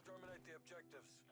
Exterminate the objectives.